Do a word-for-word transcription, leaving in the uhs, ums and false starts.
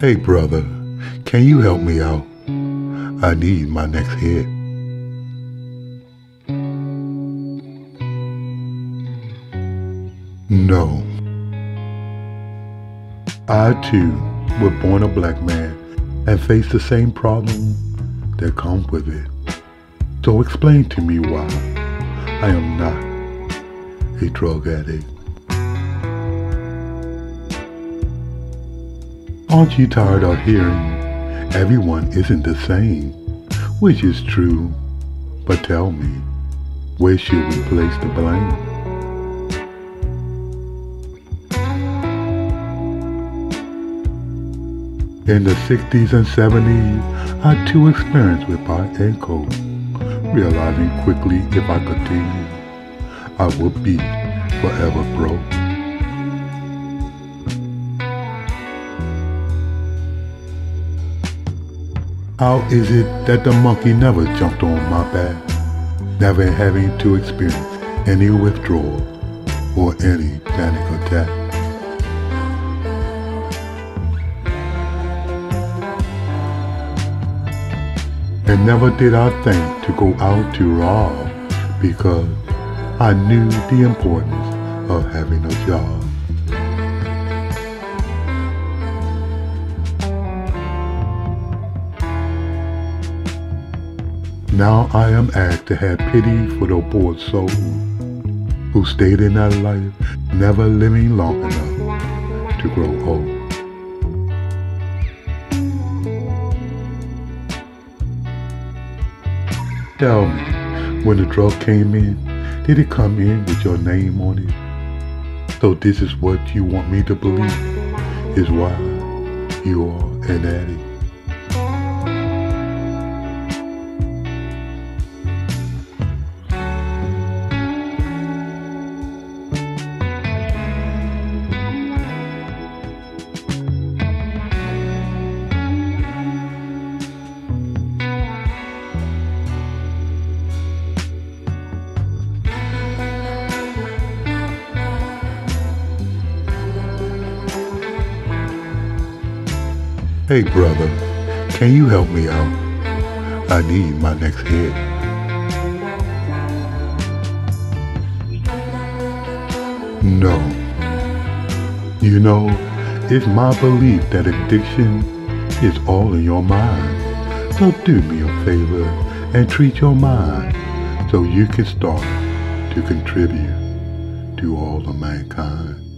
Hey brother, can you help me out? I need my next hit. No. I too was born a black man and faced the same problem that comes with it. So explain to me why I am not a drug addict. Aren't you tired of hearing everyone isn't the same, which is true, but tell me, where should we place the blame? In the sixties and seventies, I too experienced with pot and coke, realizing quickly if I continued, I would be forever broke. How is it that the monkey never jumped on my back, never having to experience any withdrawal or any panic attack? And never did I think to go out to rob, because I knew the importance of having a job. Now I am asked to have pity for the poor soul who stayed in that life, never living long enough to grow old. Tell me, when the drug came in, did it come in with your name on it? So this is what you want me to believe is why you are an addict. Hey brother, can you help me out? I need my next hit. No. You know, it's my belief that addiction is all in your mind. So do me a favor and treat your mind so you can start to contribute to all of mankind.